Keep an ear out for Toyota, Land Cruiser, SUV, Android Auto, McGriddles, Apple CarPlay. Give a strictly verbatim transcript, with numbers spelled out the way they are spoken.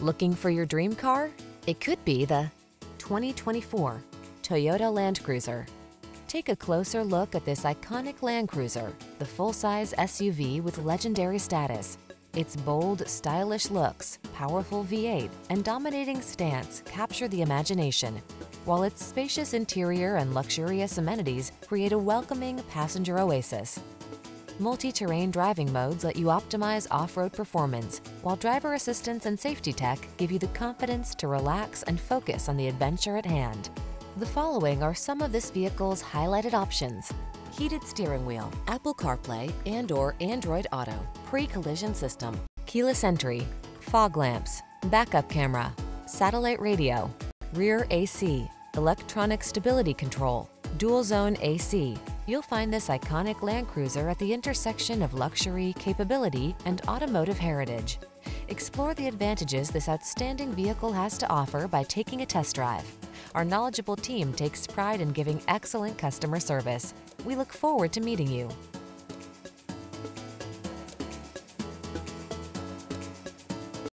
Looking for your dream car? It could be the twenty twenty-four Toyota Land Cruiser. Take a closer look at this iconic Land Cruiser, the full-size S U V with legendary status. Its bold, stylish looks, powerful V eight, and dominating stance capture the imagination, while its spacious interior and luxurious amenities create a welcoming passenger oasis. Multi-terrain driving modes let you optimize off-road performance, while driver assistance and safety tech give you the confidence to relax and focus on the adventure at hand. The following are some of this vehicle's highlighted options: heated steering wheel, Apple CarPlay and/or Android Auto, pre-collision system, keyless entry, fog lamps, backup camera, satellite radio, rear A C, electronic stability control, dual-zone A C. You'll find this iconic Land Cruiser at the intersection of luxury, capability, and automotive heritage. Explore the advantages this outstanding vehicle has to offer by taking a test drive. Our knowledgeable team takes pride in giving excellent customer service. We look forward to meeting you.